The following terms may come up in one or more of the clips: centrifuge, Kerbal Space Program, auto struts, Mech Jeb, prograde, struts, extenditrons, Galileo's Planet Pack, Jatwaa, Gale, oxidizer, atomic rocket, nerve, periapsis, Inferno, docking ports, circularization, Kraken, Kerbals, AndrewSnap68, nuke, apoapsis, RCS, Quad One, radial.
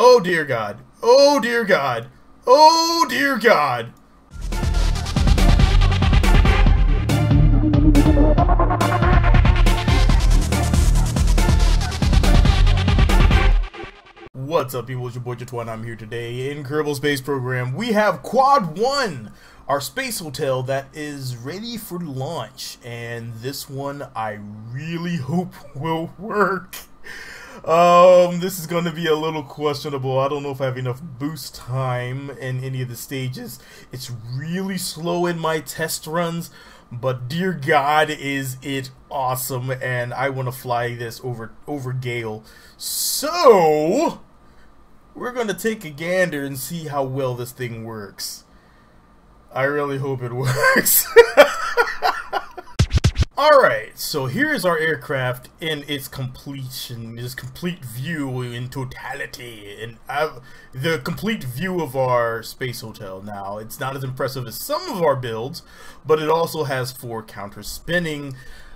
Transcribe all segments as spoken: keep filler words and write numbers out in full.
Oh dear God. Oh dear God. Oh dear God. What's up people, it's your boy Jatwaa and I'm here today in Kerbal Space Program. We have Quad One, our space hotel that is ready for launch, and this one I really hope will work. Um, this is going to be a little questionable. I don't know if I have enough boost time in any of the stages. It's really slow in my test runs, but dear God, is it awesome, and I want to fly this over, over Gale. So we're going to take a gander and see how well this thing works. I really hope it works. Alright, so here's our aircraft in its completion, its complete view in totality, and I've, the complete view of our space hotel. Now, it's not as impressive as some of our builds, but it also has four counter spinning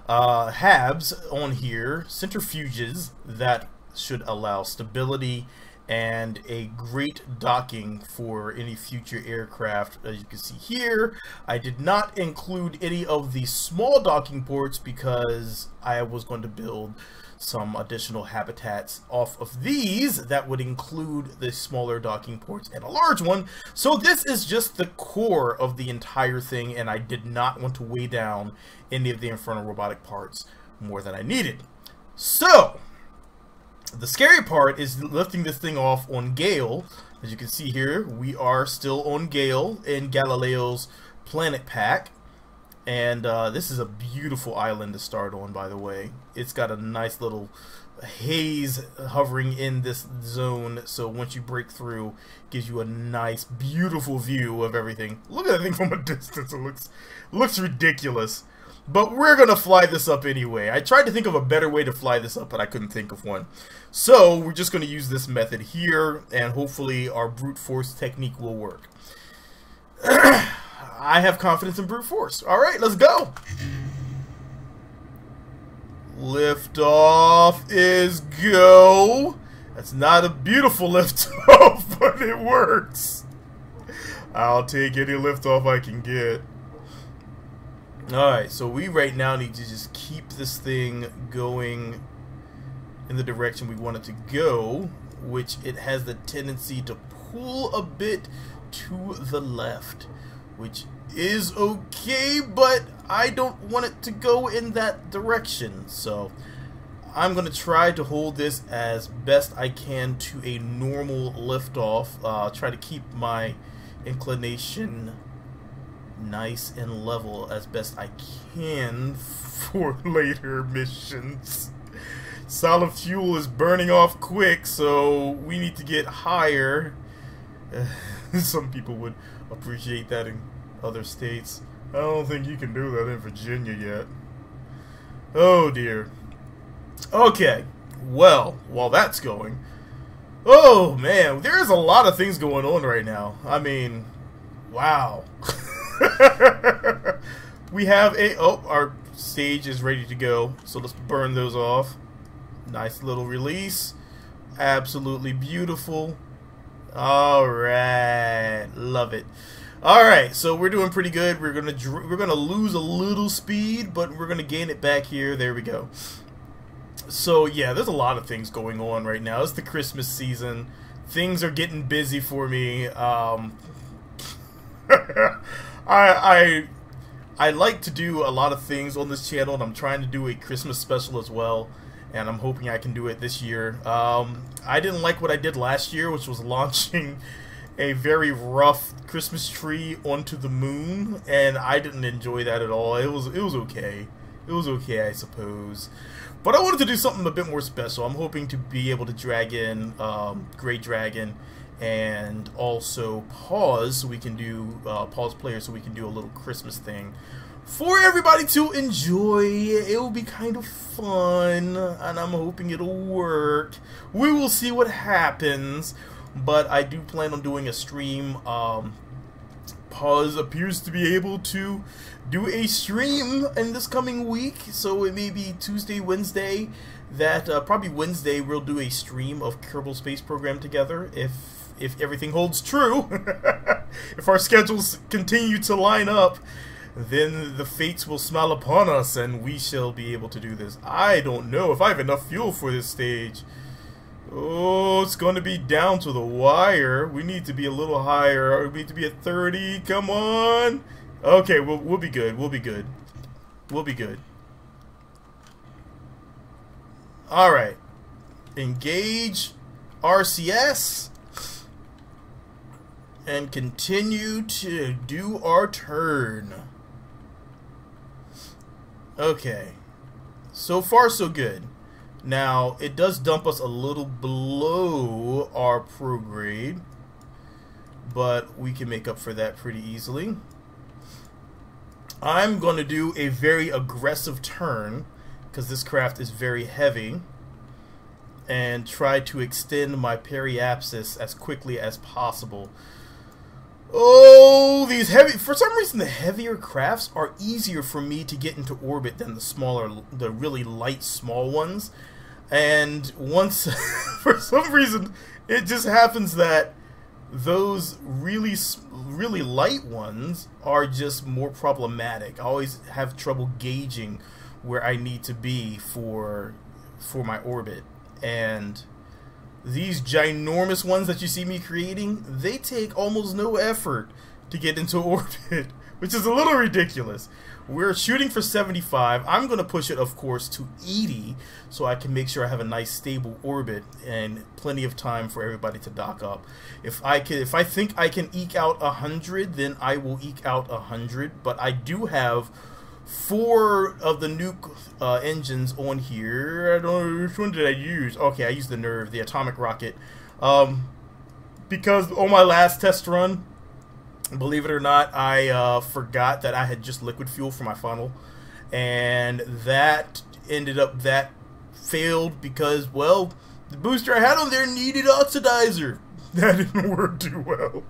uh, halves on here, centrifuges that should allow stability, and a great docking for any future aircraft. As you can see here, I did not include any of the small docking ports because I was going to build some additional habitats off of these that would include the smaller docking ports and a large one. So this is just the core of the entire thing, and I did not want to weigh down any of the Inferno robotic parts more than I needed. So the scary part is lifting this thing off on Gale. As you can see here, we are still on Gale in Galileo's Planet Pack. And uh, this is a beautiful island to start on, by the way. It's got a nice little haze hovering in this zone. So once you break through, it gives you a nice, beautiful view of everything. Look at that thing from a distance. It looks, looks ridiculous. But we're going to fly this up anyway. I tried to think of a better way to fly this up, but I couldn't think of one. So we're just going to use this method here, and hopefully our brute force technique will work. I have confidence in brute force. All right, let's go. Lift off is go. That's not a beautiful lift off, but it works. I'll take any lift off I can get. Alright, so we right now need to just keep this thing going in the direction we want it to go, which it has the tendency to pull a bit to the left, which is okay, but I don't want it to go in that direction. So I'm going to try to hold this as best I can to a normal liftoff. Uh, try to keep my inclination nice and level as best I can for later missions. Solid fuel is burning off quick, so we need to get higher. Uh, some people would appreciate that in other states. I don't think you can do that in Virginia yet. Oh dear. Okay, well, while that's going, oh man, there's a lot of things going on right now. I mean, wow. We have a oh our stage is ready to go, so let's burn those off. Nice little release, absolutely beautiful. Alright, love it. Alright, so we're doing pretty good. We're gonna we're gonna lose a little speed, but we're gonna gain it back here. There we go. So yeah, there's a lot of things going on right now. It's the Christmas season, things are getting busy for me. um I, I I like to do a lot of things on this channel, and I'm trying to do a Christmas special as well, and I'm hoping I can do it this year. Um, I didn't like what I did last year, which was launching a very rough Christmas tree onto the moon, and I didn't enjoy that at all. It was it was okay. It was okay, I suppose. But I wanted to do something a bit more special. I'm hoping to be able to drag in um, Grey Dragon, and also pause so we can do uh, pause player so we can do a little Christmas thing for everybody to enjoy. It will be kind of fun, and I'm hoping it'll work. We will see what happens, but I do plan on doing a stream. um, Pause appears to be able to do a stream in this coming week, so it may be Tuesday, Wednesday that uh, probably Wednesday we'll do a stream of Kerbal Space Program together if if everything holds true. If our schedules continue to line up, then the fates will smile upon us and we shall be able to do this. I don't know if I have enough fuel for this stage. Oh, it's going to be down to the wire. We need to be a little higher. We need to be at thirty. Come on. Okay, we'll, we'll be good. We'll be good. We'll be good. Alright. Engage R C S. And continue to do our turn. Okay. So far, so good. Now, it does dump us a little below our prograde, but we can make up for that pretty easily. I'm going to do a very aggressive turn, because this craft is very heavy, and try to extend my periapsis as quickly as possible. Oh, these heavy... For some reason, the heavier crafts are easier for me to get into orbit than the smaller, the really light, small ones. And once... for some reason, it just happens that those really, really light ones are just more problematic. I always have trouble gauging where I need to be for, for my orbit. And these ginormous ones that you see me creating, they take almost no effort to get into orbit, which is a little ridiculous. We're shooting for seventy-five. I'm going to push it, of course, to eighty so I can make sure I have a nice stable orbit and plenty of time for everybody to dock up. If I can, if I think I can eke out one hundred, then I will eke out one hundred, but I do have four of the nuke uh, engines on here. I don't know, which one did I use? Okay, I used the nerve, the atomic rocket. Um, because on my last test run, believe it or not, I uh, forgot that I had just liquid fuel for my funnel. And that ended up, that failed because, well, the booster I had on there needed oxidizer. That didn't work too well.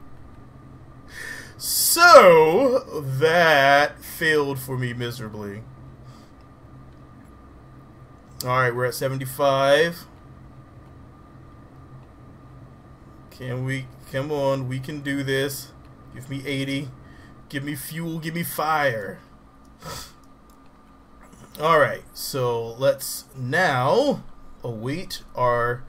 So, that failed for me miserably. Alright, we're at seventy-five. Can we, come on, we can do this. Give me eighty. Give me fuel, give me fire. Alright, so let's now await our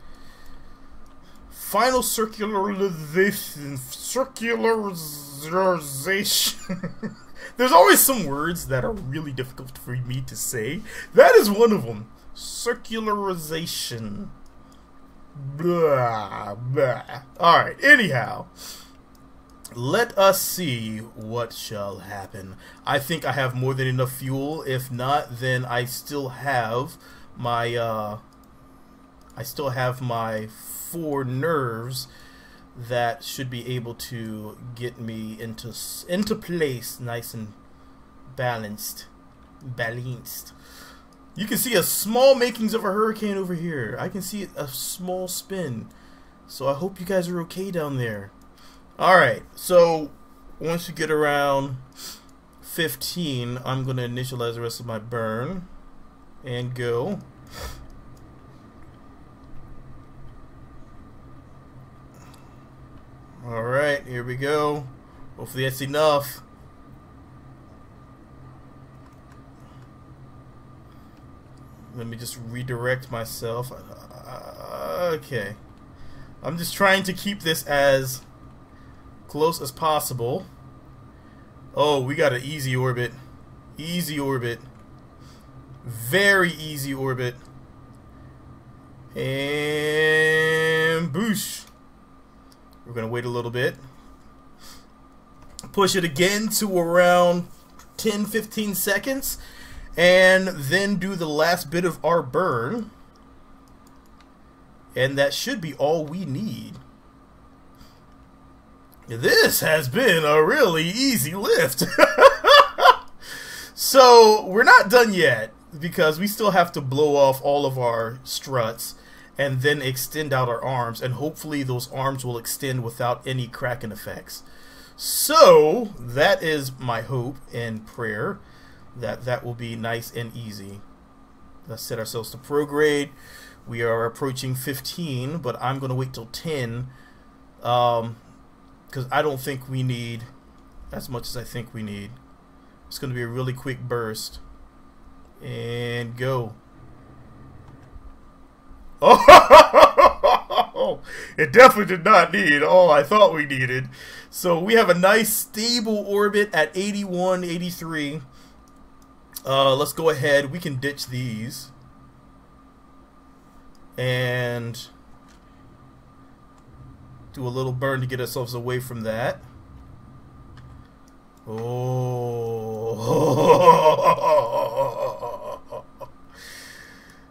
final circularization. Circularization. There's always some words that are really difficult for me to say. That is one of them. Circularization. Blah, blah. Alright, anyhow. Let us see what shall happen. I think I have more than enough fuel. If not, then I still have my... Uh, I still have my... four nerves that should be able to get me into into place, nice and balanced. Balanced. You can see a small makings of a hurricane over here. I can see a small spin. So I hope you guys are okay down there. All right. So once you get around fifteen, I'm gonna initialize the rest of my burn and go. Alright, here we go. Hopefully that's enough. Let me just redirect myself. Uh, okay. I'm just trying to keep this as close as possible. Oh, we got an easy orbit. Easy orbit. Very easy orbit. And boosh. We're going to wait a little bit. Push it again to around ten fifteen seconds. And then do the last bit of our burn. And that should be all we need. This has been a really easy lift. So we're not done yet, because we still have to blow off all of our struts and then extend out our arms, and hopefully those arms will extend without any Kraken effects. So that is my hope and prayer, that that will be nice and easy. Let's set ourselves to prograde. We are approaching fifteen, but I'm going to wait till ten because um, I don't think we need as much as I think we need. It's going to be a really quick burst. And go. Oh, it definitely did not need all I thought we needed. So we have a nice stable orbit at eighty-one, eighty-three. Uh, let's go ahead. We can ditch these. And do a little burn to get ourselves away from that. Oh,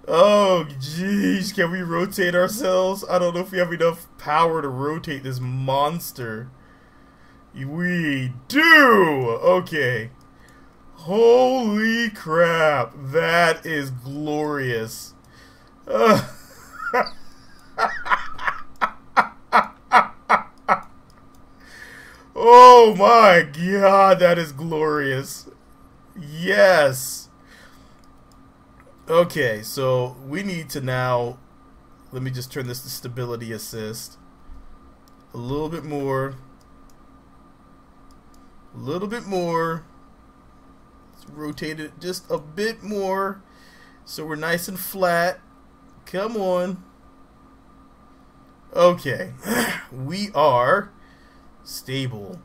oh, jeez, can we rotate ourselves? I don't know if we have enough power to rotate this monster. We do! Okay. Holy crap, that is glorious. Uh. Oh my god, that is glorious. Yes. Okay, so we need to now, let me just turn this to stability assist. A little bit more. A little bit more. Let's rotate it just a bit more so we're nice and flat. Come on. Okay. We are stable.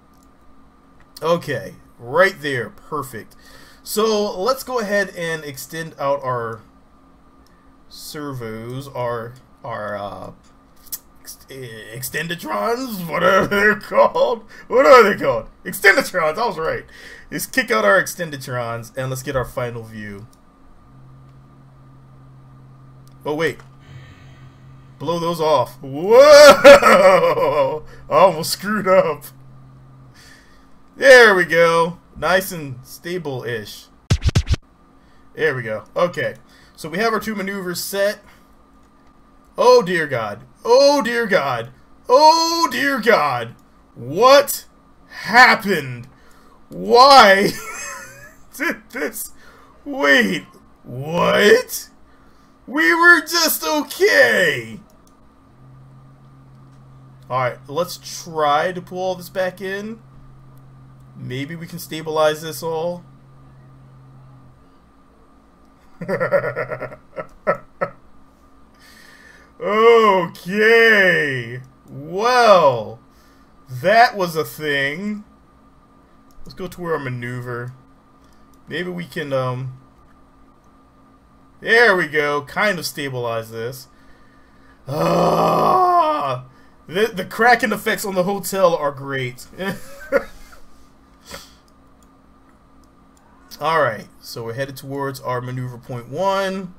Okay, right there, perfect. So let's go ahead and extend out our servos, our our uh, ex extenditrons, whatever they're called. What are they called? Extenditrons. I was right. Let's kick out our extenditrons and let's get our final view. Oh wait. Blow those off. Whoa! I almost screwed up. There we go. Nice and stable-ish. There we go. Okay. So we have our two maneuvers set. Oh dear God. Oh dear God. Oh dear God. What happened? Why did this? Wait. What? We were just okay. Alright, let's try to pull all this back in. Maybe we can stabilize this all. Okay. Well, that was a thing. Let's go to our maneuver. Maybe we can, um... there we go. Kind of stabilize this. Ah, the, the Kraken effects on the hotel are great. Alright, so we're headed towards our maneuver point one.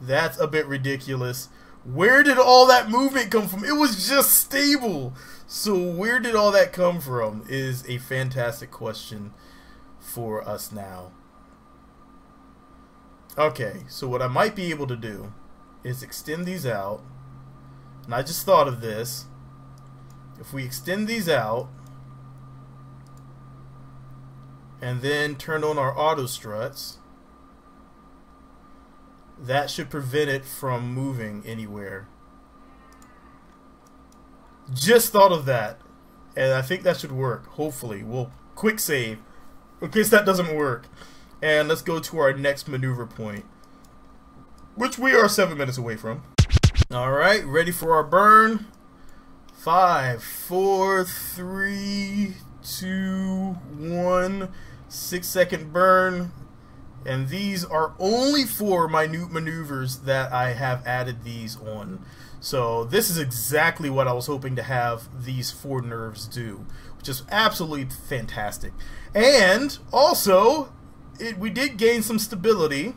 That's a bit ridiculous. Where did all that movement come from? It was just stable. So where did all that come from is a fantastic question for us now. Okay, so what I might be able to do is extend these out. And I just thought of this. If we extend these out and then turn on our auto struts, that should prevent it from moving anywhere. Just thought of that, and I think that should work. Hopefully. We'll quick save in case that doesn't work, and let's go to our next maneuver point, which we are seven minutes away from. Alright, ready for our burn. Five, four, three, two, one. Six second burn, and these are only for minute maneuvers that I have added these on. So this is exactly what I was hoping to have these four nerves do, which is absolutely fantastic. And also it, we did gain some stability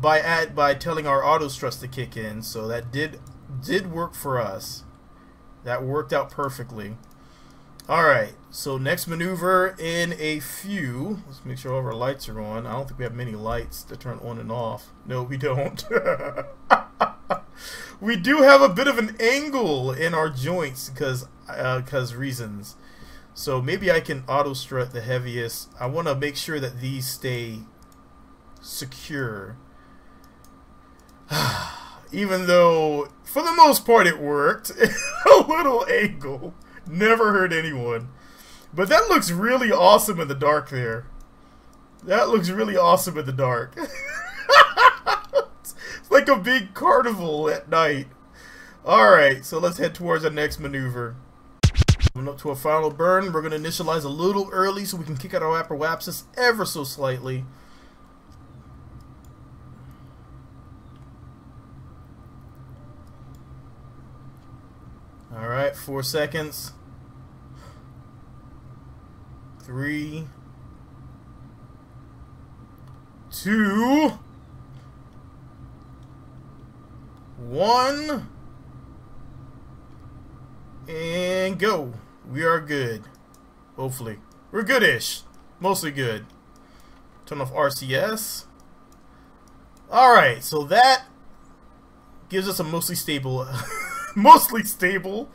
by at by telling our auto struts to kick in, so that did did work for us. That worked out perfectly. Alright, so next maneuver in a few. Let's make sure all of our lights are on. I don't think we have many lights to turn on and off. No, we don't. We do have a bit of an angle in our joints because, because uh, reasons. So maybe I can auto strut the heaviest. I want to make sure that these stay secure. Even though, for the most part, it worked. A little angle. Never hurt anyone. But that looks really awesome in the dark there. That looks really awesome in the dark. It's like a big carnival at night. Alright, so let's head towards our next maneuver. Coming up to a final burn. We're going to initialize a little early so we can kick out our apoapsis ever so slightly. Alright, four seconds. Three. Two. One. And go. We are good. Hopefully. We're good-ish. Mostly good. Turn off R C S. Alright, so that gives us a mostly stable... mostly stable.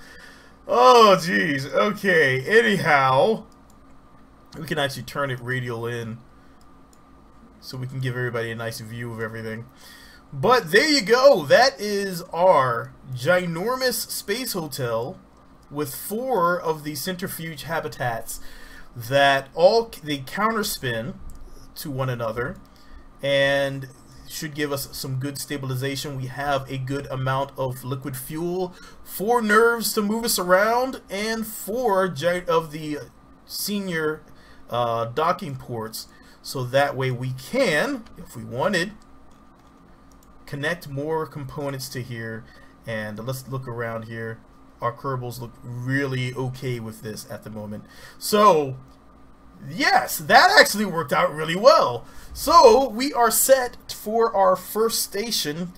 Oh, jeez. Okay. Anyhow, we can actually turn it radial in so we can give everybody a nice view of everything. But there you go. That is our ginormous space hotel with four of the centrifuge habitats that all they counterspin to one another and should give us some good stabilization. We have a good amount of liquid fuel, four nerves to move us around, and four of the senior uh, docking ports. So that way we can, if we wanted, connect more components to here. And let's look around here. Our Kerbals look really okay with this at the moment. So yes, that actually worked out really well. So we are set for our first station.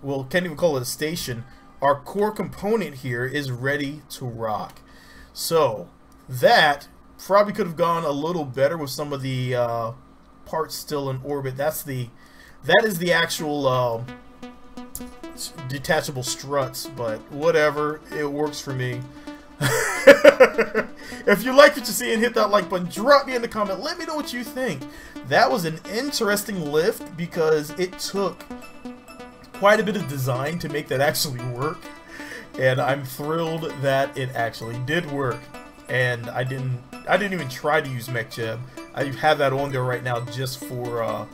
Well, can't even call it a station. Our core component here is ready to rock. So that probably could have gone a little better with some of the uh, parts still in orbit. That's the that is the actual uh, detachable struts, but whatever, it works for me. If you like what you see, and hit that like button, drop me in the comment, let me know what you think. That was an interesting lift because it took quite a bit of design to make that actually work, and I'm thrilled that it actually did work. And I didn't I didn't even try to use Mech Jeb. I have that on there right now just for uh,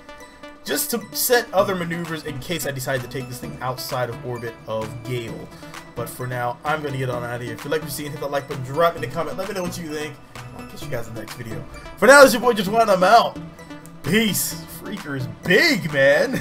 just to set other maneuvers in case I decide to take this thing outside of orbit of Gale. But for now, I'm going to get on out of here. If you like what you see, hit that like button, drop in the comment, let me know what you think. I'll catch you guys in the next video. For now, it's your boy Jatwaa, I'm out. Peace. Freaker is big, man.